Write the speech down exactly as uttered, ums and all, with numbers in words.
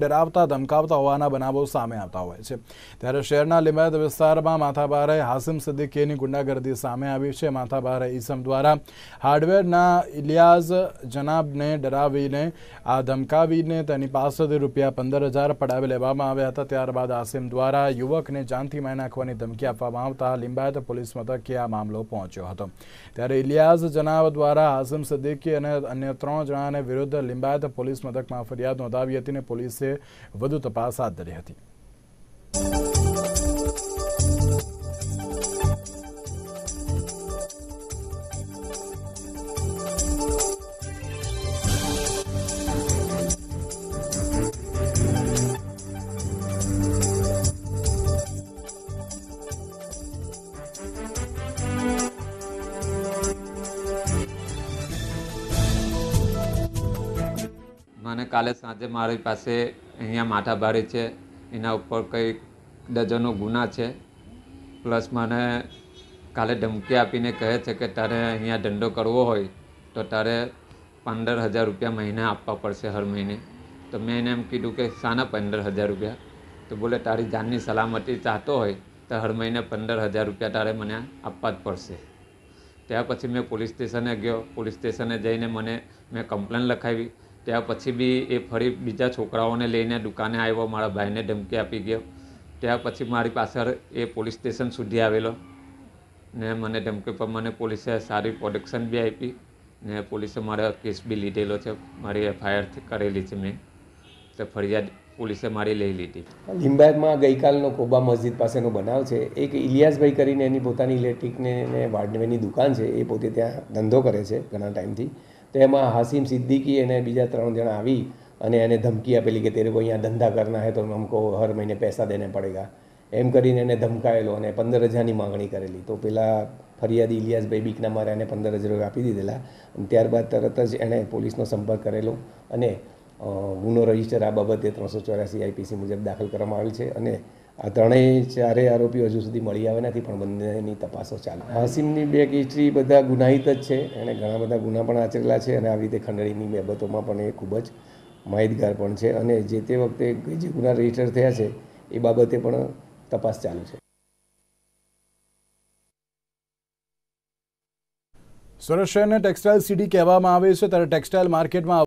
ડરાવતા ધમકાવતા હોવાના બનાવો સામે આવતા હોય છે ત્યારે શહેરના લીંબાયત વિસ્તારમાં માથાભારે હાસિમ સિદ્દીકીની ગુંડાગર્દી સામે આવી છે। માથાભારે ઈસમ દ્વારા હાર્ડવેરના ઇલિયાઝ જનાબને ડરાવીને આ ધમકાવીને તેની પાસેથી રૂપિયા પંદર હજાર પડાવી લેવામાં આવ્યા હતા। ત્યારબાદ હાસિમ દ્વારા યુવકને જાનથી મારી નાખવાની ધમકી આપવામાં આવતા લીંબાયત પોલીસ મથકે આ મામલો પહોંચ્યો હતો ત્યારે ઇલિયાઝ જનાબ દ્વારા હાસિમ સિદ્દીકી અને અન્ય ત્રણ જણાને વિરુદ્ધ લીંબાયત પોલીસ મથકમાં ફરિયાદ નોંધાવી હતી અને પોલીસ से વધુ તપાસ હાથ ધરી હતી। मैंने काले सांजे मारी पासे अँ माठाभारी है एना पर कई डजनों गुना है प्लस मैंने काले धमकी आपीने कहे कि तारे अँ धंधो करवो हो तो तारे पंदर हज़ार रुपया महीने आपवा पड़शे हर महीने। तो मैं एने एम कीधुँ कि शाना पंदर हज़ार रुपया? तो बोले तारी जाननी सलामती चाहतो हो तो हर महीने पंदर हज़ार रुपया तारे मने आपवा ज पड़शे। त्यार पछी मैं पोलीस स्टेशने गयो। पोलीस स्टेशने जईने मने मैं कम्प्लेन लखावी। त्यार पछी बी ए फरी बीजा छोकराओने लईने दुकाने आव्यो, मारा भाईने धमकी आपी गयो। त्यार पछी मारी पाछळ ए पोलीस स्टेशन सुधी आवेलो ने मने धमकी पर मने पोलीसे सारी प्रोटेक्शन बी आपी ने पोलीसे मारो केस बी लीधेलो छे। मारी एफआईआर करेली छे मैं। तो फरियाद पुलिसे मारी लई लीधी। लिंबायतमां गईकालनो कोबा मस्जिद पासेनो बनाव छे। एक इलियासभाई करीने एनी पोतानी इलेक्ट्रिकने वार्डवेनी दुकान छे, ए पोते त्यां धंधो करे छे घणा टाइमथी। तो एम हासिम सिद्दीकी अने बीजा त्रण जणा आवी अने एने धमकी आपेली कि तेरे को अहींया धंधा करना है तो हमको हर महीने पैसा देने पड़ेगा एम करीने एने धमकायेलो अने पंदर हज़ारनी मांगणी करेली। तो पेला फरियादी इलियासभाई बीकना मारे एने पंदर हज़ार रुपया आपी दीधेला अने त्यारबाद तरत ज एने पोलीसनो संपर्क करेलो अने गुनो रजिस्टर आ बाबते त्रो सौ चौरासी आईपीसी मुजब दाखल करवामां आवेल छे अने आ त्रणेय चारे आरोपी हजू सुधी मळी आव्या नथी पण बंनेनी तपासो चालू। हासिमनी बेक हिस्ट्री बधा गुनाहित ज छे, एणे घणा बधा गुना पण आचरेला छे अने आवी रीते खंडणीनी बाबतोमां पण ए खूब ज माहितगार पण छे अने जे ते वखते जे गुना रजिस्टर थया छे ए बाबते पण तपास चालू छे। सुरत शहरने टेक्सटाइल सिटी कहेवामां आवे छे त्यारे टेक्सटाइल मार्केटमां